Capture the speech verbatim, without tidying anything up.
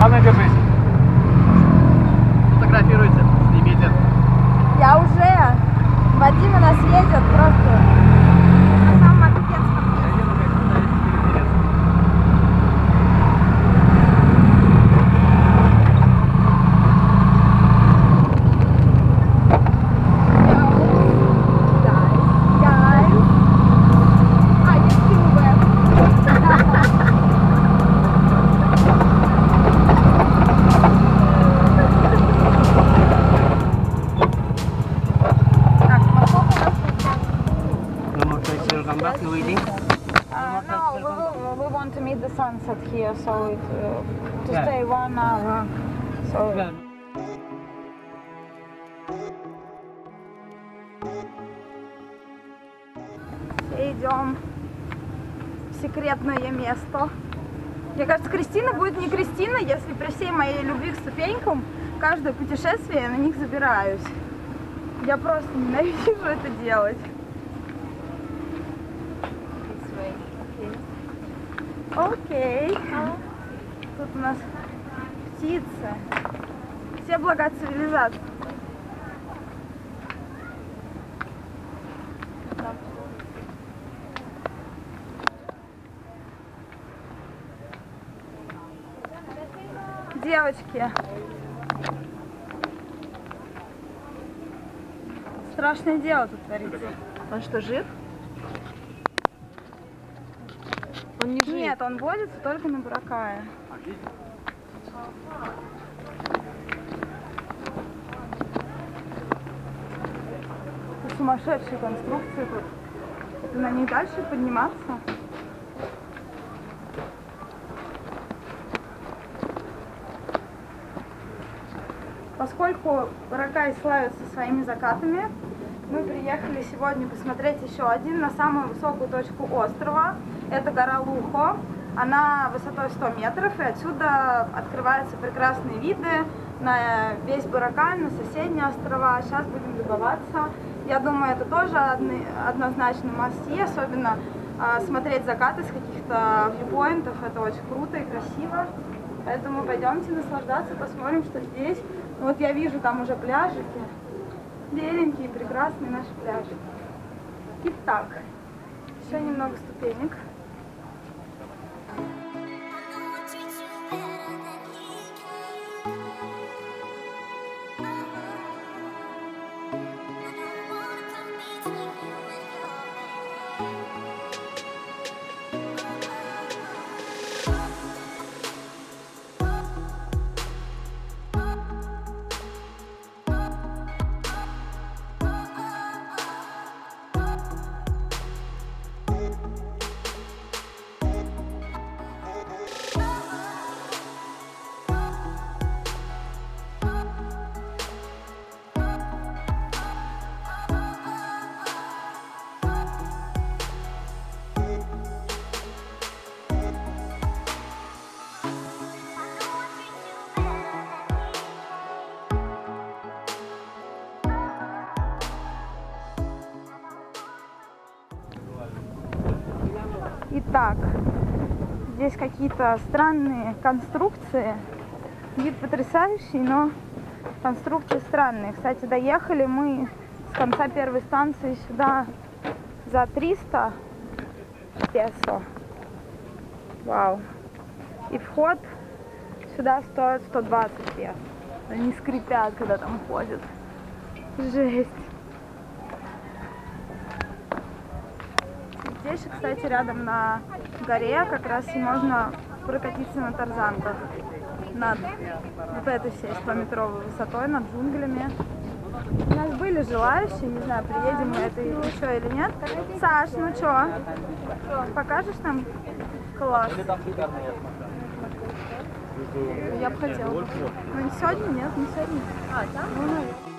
Главное, держись. Фотографируйте, снимите. Я уже. Вадим у нас едет просто. Here, so it, uh, to yeah. stay one hour. So. Yeah. Идем в секретное место. Мне кажется, Кристина будет не Кристина, если при всей моей любви к ступенькам каждое путешествие я на них забираюсь. Я просто ненавижу это делать. Окей. Тут у нас птица. Все блага цивилизации. Девочки. Страшное дело тут творится. Он что, жив? Он не жив. Нет, он водится только на Боракае. Это сумасшедшие конструкции тут. Это на них дальше подниматься. Поскольку Боракай славится своими закатами, мы приехали сегодня посмотреть еще один на самую высокую точку острова. Это гора Лухо. Она высотой сто метров, и отсюда открываются прекрасные виды на весь Боракай, на соседние острова. Сейчас будем любоваться. Я думаю, это тоже однозначно масти, особенно смотреть закаты с каких-то вьюпоинтов. Это очень круто и красиво. Поэтому пойдемте наслаждаться, посмотрим, что здесь. Вот я вижу там уже пляжики. Беленькие, прекрасные наши пляжи. Итак, еще немного ступенек. Итак, здесь какие-то странные конструкции. Вид потрясающий, но конструкции странные. Кстати, доехали мы с конца первой станции сюда за триста песо. Вау. И вход сюда стоит сто двадцать песо. Они скрипят, когда там ходят. Жесть. Здесь, кстати, рядом на горе как раз и можно прокатиться на тарзанках. Над вот этой всей стометровой высотой, над джунглями. У нас были желающие, не знаю, приедем мы это еще или нет. Саш, ну чё, покажешь нам? Класс. Я бы хотела. Ну не сегодня, нет, не сегодня. А, да?